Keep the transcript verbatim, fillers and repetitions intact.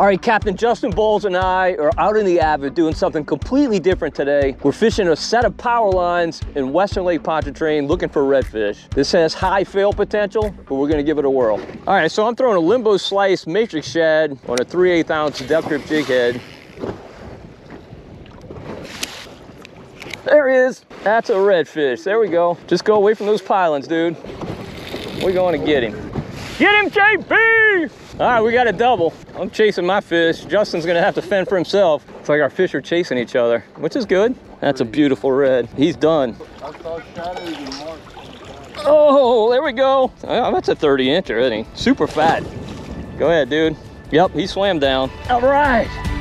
All right, Captain Justin Bowles and I are out in the Avid doing something completely different today. We're fishing a set of power lines in western Lake Pontchartrain looking for redfish. This has high fail potential, but we're gonna give it a whirl. All right, so I'm throwing a Limbo Slice Matrix Shad on a three eighths ounce Deathgrip Jighead. There he is. That's a redfish, there we go. Just go away from those pylons, dude. We're going to get him. Get him, J P! All right, we got a double. I'm chasing my fish. Justin's gonna have to fend for himself. It's like our fish are chasing each other, which is good. That's a beautiful red. He's done. Oh, there we go. Oh, that's a thirty incher, isn't he? Super fat. Go ahead, dude. Yep, he swam down. All right.